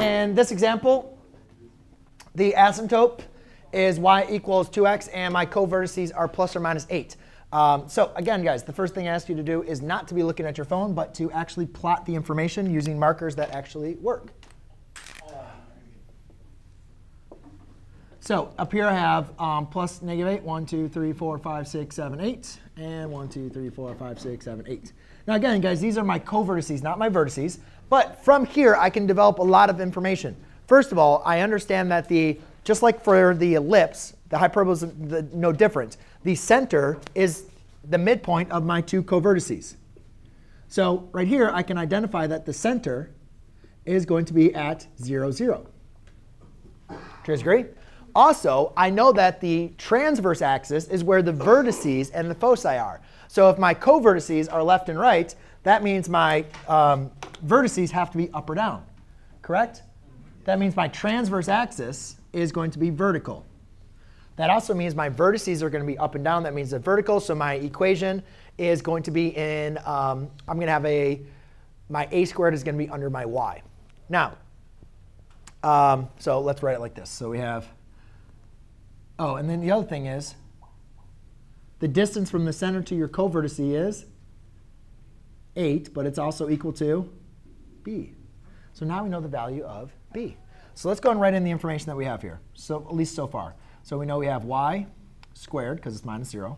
In this example, the asymptote is y equals 2x, and my covertices are plus or minus 8. So again, guys, the first thing I asked you to do is not to be looking at your phone, but to actually plot the information using markers that actually work. So up here I have plus negative 8, 1, 2, 3, 4, 5, 6, 7, 8, and 1, 2, 3, 4, 5, 6, 7, 8. Now again, guys, these are my covertices, not my vertices. But from here, I can develop a lot of information. First of all, I understand that just like for the ellipse, the hyperbola is no different. The center is the midpoint of my two covertices. So right here, I can identify that the center is going to be at 0, 0. Do you guys agree? Also, I know that the transverse axis is where the vertices and the foci are. So if my covertices are left and right, that means my vertices have to be up or down, correct? That means my transverse axis is going to be vertical. That also means my vertices are going to be up and down. That means they're vertical. So my equation is going to be in, I'm going to have my a squared is going to be under my y. Now, so let's write it like this. So we have. Oh, and then the other thing is the distance from the center to your covertice is 8, but it's also equal to b. So now we know the value of b. So let's go and write in the information that we have here, so at least so far. So we know we have y squared, because it's minus 0,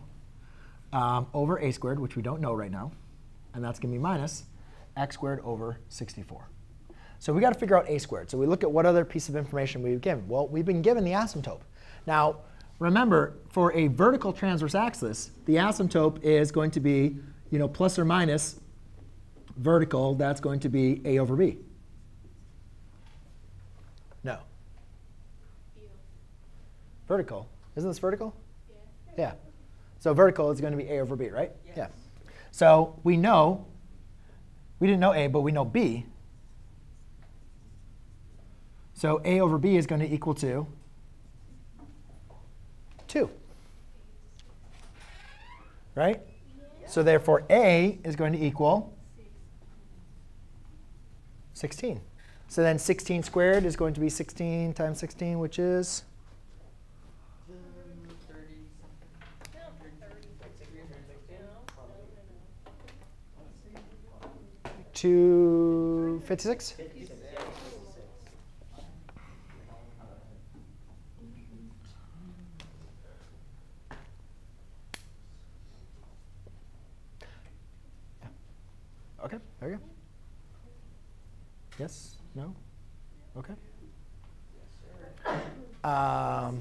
over a squared, which we don't know right now. And that's going to be minus x squared over 64. So we got to figure out a squared. So we look at what other piece of information we've given. Well, we've been given the asymptote. Now, remember, for a vertical transverse axis, the asymptote is going to be plus or minus vertical. That's going to be a over b. No. Vertical. Isn't this vertical? Yeah. So vertical is going to be a over b, right? Yes. Yeah. So we know, we didn't know a, but we know b. So a over b is going to equal to 2, right? Yeah. So therefore, a is going to equal 16. So then 16 squared is going to be 16 times 16, which is 256. OK, there you go. Yes? No? OK? Yeah.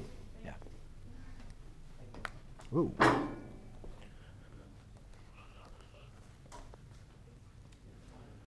Ooh.